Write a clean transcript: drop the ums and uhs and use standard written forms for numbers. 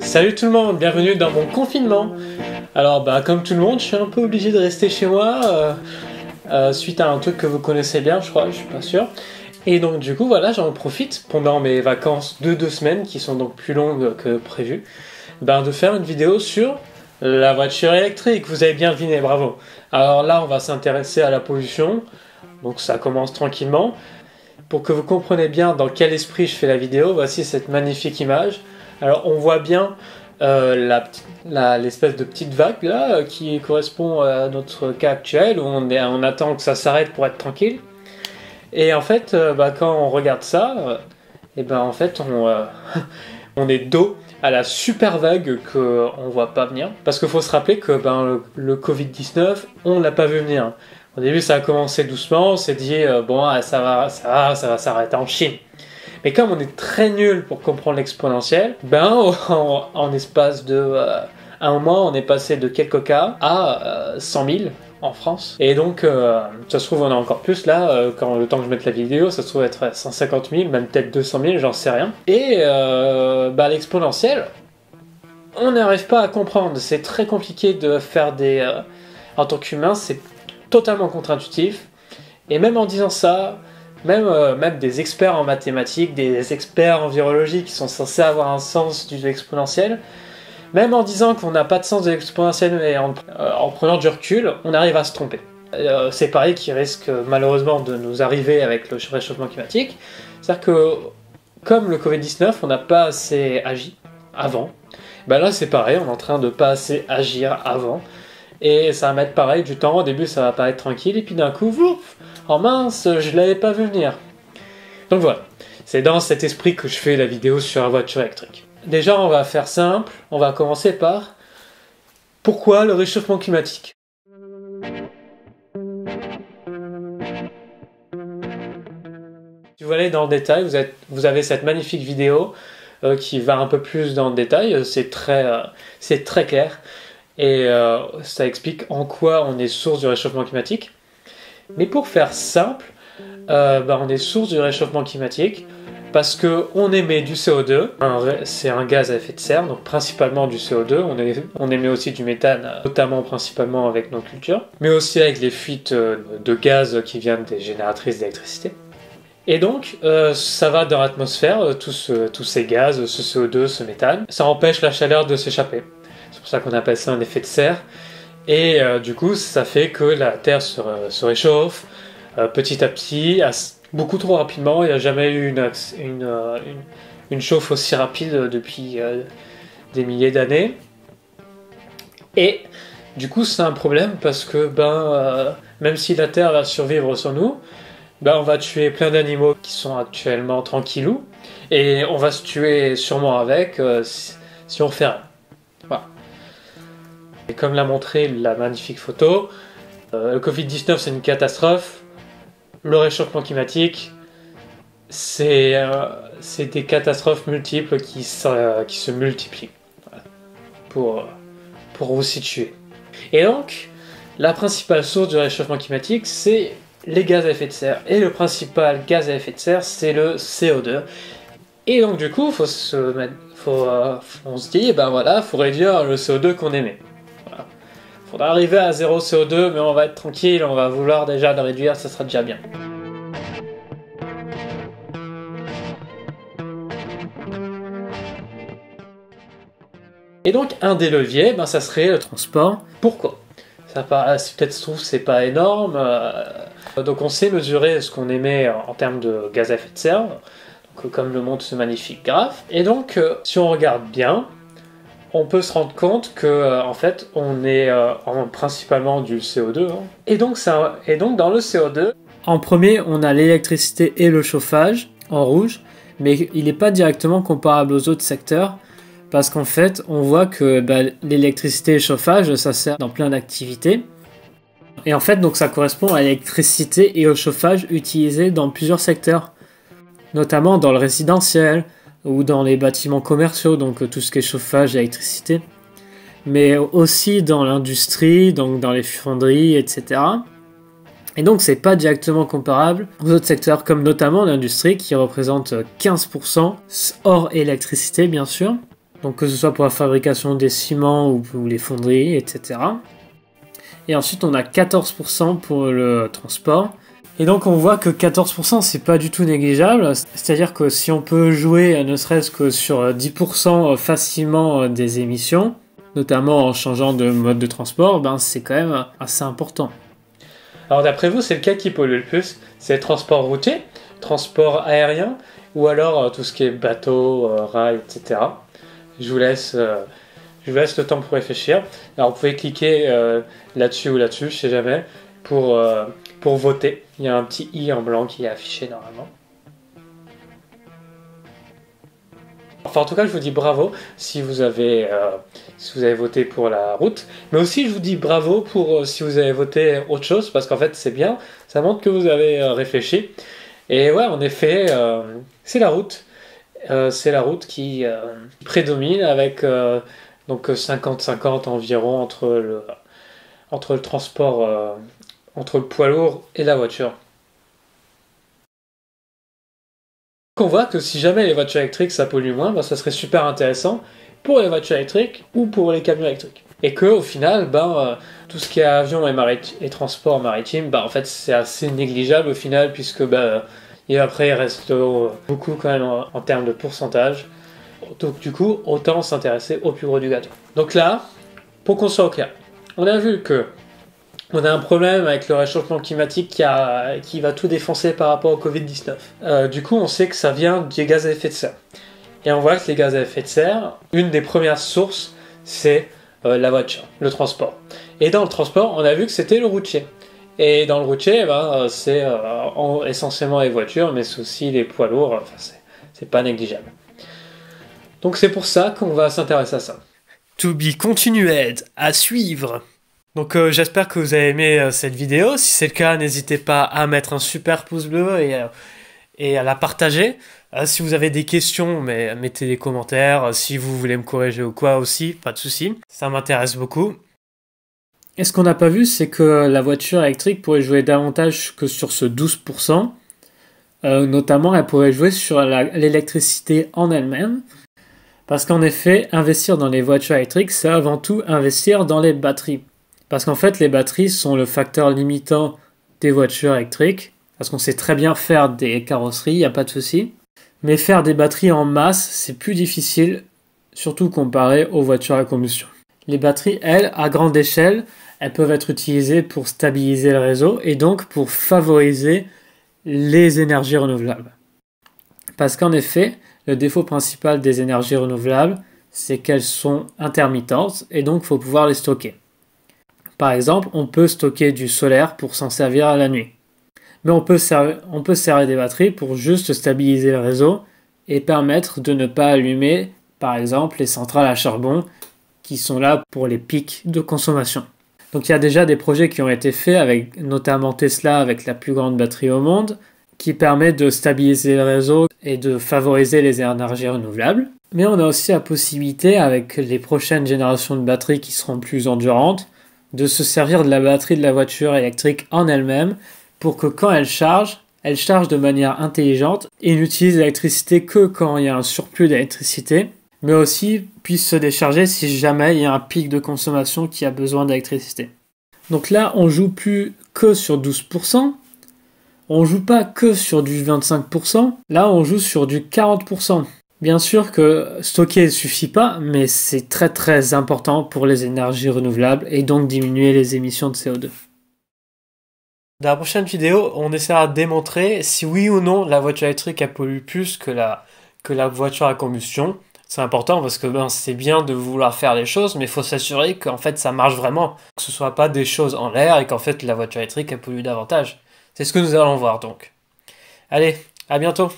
Salut tout le monde, bienvenue dans mon confinement. Alors comme tout le monde, je suis un peu obligé de rester chez moi suite à un truc que vous connaissez bien, je crois, je suis pas sûr. Et donc du coup voilà, j'en profite pendant mes vacances de 2 semaines, qui sont donc plus longues que prévu, de faire une vidéo sur la voiture électrique. Vous avez bien deviné, bravo. Alors là on va s'intéresser à la pollution, donc ça commence tranquillement. Pour que vous compreniez bien dans quel esprit je fais la vidéo, voici cette magnifique image. Alors on voit bien l'espèce de petite vague là qui correspond à notre cas actuel où on attend que ça s'arrête pour être tranquille. Et en fait quand on regarde ça, en fait on est dos à la super vague qu'on voit pas venir. Parce qu'il faut se rappeler que le Covid-19 on l'a pas vu venir. Au début ça a commencé doucement, on s'est dit ça va s'arrêter en Chine. Mais comme on est très nul pour comprendre l'exponentielle, en espace de un mois, on est passé de quelques cas à 100 000 en France. Et donc, ça se trouve, on a encore plus là, quand le temps que je mette la vidéo, ça se trouve être à 150 000, même peut-être 200 000, j'en sais rien. Et l'exponentielle, on n'arrive pas à comprendre. C'est très compliqué de faire des... en tant qu'humain, c'est totalement contre-intuitif. Et même en disant ça... Même des experts en mathématiques, des experts en virologie qui sont censés avoir un sens de l'exponentiel, même en disant qu'on n'a pas de sens de l'exponentiel mais en prenant du recul, on arrive à se tromper. C'est pareil qui risque malheureusement de nous arriver avec le réchauffement climatique. C'est-à-dire que comme le Covid-19, on n'a pas assez agi avant, là c'est pareil, on est en train de pas assez agir avant. Et ça va mettre pareil du temps, au début ça va paraître tranquille, et puis d'un coup, ouf, oh mince, je l'avais pas vu venir. Donc voilà, c'est dans cet esprit que je fais la vidéo sur la voiture électrique. Déjà on va faire simple, on va commencer par pourquoi le réchauffement climatique. Si vous allez dans le détail, vous avez cette magnifique vidéo qui va un peu plus dans le détail, c'est très clair. Et ça explique en quoi on est source du réchauffement climatique. Mais pour faire simple, on est source du réchauffement climatique parce qu'on émet du CO2, c'est un gaz à effet de serre, donc principalement du CO2, on émet aussi du méthane, notamment principalement avec nos cultures, mais aussi avec les fuites de gaz qui viennent des génératrices d'électricité. Et donc, ça va dans l'atmosphère, tous ces gaz, ce CO2, ce méthane, ça empêche la chaleur de s'échapper. C'est pour ça qu'on appelle ça un effet de serre. Et du coup, ça fait que la Terre se réchauffe petit à petit, beaucoup trop rapidement. Il n'y a jamais eu une chauffe aussi rapide depuis des milliers d'années. Et du coup, c'est un problème parce que même si la Terre va survivre sans nous, on va tuer plein d'animaux qui sont actuellement tranquillous. Et on va se tuer sûrement avec si on fait rien. Voilà. Et comme l'a montré la magnifique photo, le Covid-19 c'est une catastrophe, le réchauffement climatique c'est des catastrophes multiples qui se multiplient, voilà. Pour vous situer. Et donc, la principale source du réchauffement climatique c'est les gaz à effet de serre, et le principal gaz à effet de serre c'est le CO2. Et donc du coup, on se dit, faut réduire le CO2 qu'on émet. Faudra arriver à 0 CO2, mais on va être tranquille, on va vouloir déjà le réduire, ça sera déjà bien. Et donc un des leviers, ça serait le transport. Pourquoi? Peut-être se trouve c'est pas énorme. Donc on sait mesurer ce qu'on émet en termes de gaz à effet de serre, donc, comme le montre ce magnifique graphe. Et donc si on regarde bien, on peut se rendre compte que en fait on est principalement du CO2, hein. Et donc dans le CO2, en premier on a l'électricité et le chauffage en rouge, mais il n'est pas directement comparable aux autres secteurs parce qu'en fait on voit que l'électricité et le chauffage ça sert dans plein d'activités. Et en fait donc ça correspond à l'électricité et au chauffage utilisés dans plusieurs secteurs, notamment dans le résidentiel, ou dans les bâtiments commerciaux, donc tout ce qui est chauffage, électricité, mais aussi dans l'industrie, donc dans les fonderies, etc. Et donc c'est pas directement comparable aux autres secteurs, comme notamment l'industrie qui représente 15% hors électricité bien sûr, donc que ce soit pour la fabrication des ciments ou les fonderies, etc. Et ensuite on a 14% pour le transport. Et donc on voit que 14% c'est pas du tout négligeable, c'est-à-dire que si on peut jouer ne serait-ce que sur 10% facilement des émissions, notamment en changeant de mode de transport, ben c'est quand même assez important. Alors d'après vous, c'est lequel qui pollue le plus? C'est le transport routier, transport aérien, ou alors tout ce qui est bateau, rail, etc. Je vous laisse le temps pour réfléchir. Alors vous pouvez cliquer là-dessus ou là-dessus, je sais jamais, pour voter. Il y a un petit i en blanc qui est affiché normalement. Enfin, en tout cas, je vous dis bravo si vous avez voté pour la route. Mais aussi, je vous dis bravo pour si vous avez voté autre chose, parce qu'en fait, c'est bien. Ça montre que vous avez réfléchi. Et ouais, en effet, c'est la route. C'est la route qui prédomine avec donc 50-50 environ entre le transport, entre le poids lourd et la voiture. On voit que si jamais les voitures électriques ça pollue moins, ben ça serait super intéressant pour les voitures électriques ou pour les camions électriques. Et que au final, tout ce qui est avion et transport maritime, en fait c'est assez négligeable au final, puisque et après il reste beaucoup quand même en termes de pourcentage. Donc du coup, autant s'intéresser au plus gros du gâteau. Donc là, pour qu'on soit au clair, on a vu que on a un problème avec le réchauffement climatique qui va tout défoncer par rapport au Covid-19. Du coup, on sait que ça vient des gaz à effet de serre. Et on voit que les gaz à effet de serre, une des premières sources, c'est la voiture, le transport. Et dans le transport, on a vu que c'était le routier. Et dans le routier, c'est essentiellement les voitures, mais c'est aussi les poids lourds. Enfin, c'est pas négligeable. Donc c'est pour ça qu'on va s'intéresser à ça. To be continued, à suivre. Donc j'espère que vous avez aimé cette vidéo. Si c'est le cas, n'hésitez pas à mettre un super pouce bleu et à la partager. Si vous avez des questions, mettez des commentaires. Si vous voulez me corriger ou quoi aussi, pas de souci. Ça m'intéresse beaucoup. Et ce qu'on n'a pas vu, c'est que la voiture électrique pourrait jouer davantage que sur ce 12%. Notamment, elle pourrait jouer sur l'électricité en elle-même. Parce qu'en effet, investir dans les voitures électriques, c'est avant tout investir dans les batteries. Parce qu'en fait, les batteries sont le facteur limitant des voitures électriques. Parce qu'on sait très bien faire des carrosseries, il n'y a pas de souci. Mais faire des batteries en masse, c'est plus difficile, surtout comparé aux voitures à combustion. Les batteries, elles, à grande échelle, elles peuvent être utilisées pour stabiliser le réseau et donc pour favoriser les énergies renouvelables. Parce qu'en effet, le défaut principal des énergies renouvelables, c'est qu'elles sont intermittentes et donc il faut pouvoir les stocker. Par exemple, on peut stocker du solaire pour s'en servir à la nuit. Mais on peut servir des batteries pour juste stabiliser le réseau et permettre de ne pas allumer, par exemple, les centrales à charbon qui sont là pour les pics de consommation. Donc il y a déjà des projets qui ont été faits, avec notamment Tesla avec la plus grande batterie au monde, qui permet de stabiliser le réseau et de favoriser les énergies renouvelables. Mais on a aussi la possibilité, avec les prochaines générations de batteries qui seront plus endurantes, de se servir de la batterie de la voiture électrique en elle-même pour que quand elle charge de manière intelligente et n'utilise l'électricité que quand il y a un surplus d'électricité, mais aussi puisse se décharger si jamais il y a un pic de consommation qui a besoin d'électricité. Donc là, on joue plus que sur 12%, on joue pas que sur du 25%, là on joue sur du 40%. Bien sûr que stocker ne suffit pas, mais c'est très très important pour les énergies renouvelables et donc diminuer les émissions de CO2. Dans la prochaine vidéo, on essaiera de démontrer si oui ou non la voiture électrique a pollué plus que la voiture à combustion. C'est important parce que c'est bien de vouloir faire les choses, mais il faut s'assurer qu'en fait ça marche vraiment, que ce ne soit pas des choses en l'air et qu'en fait la voiture électrique a pollué davantage. C'est ce que nous allons voir donc. Allez, à bientôt!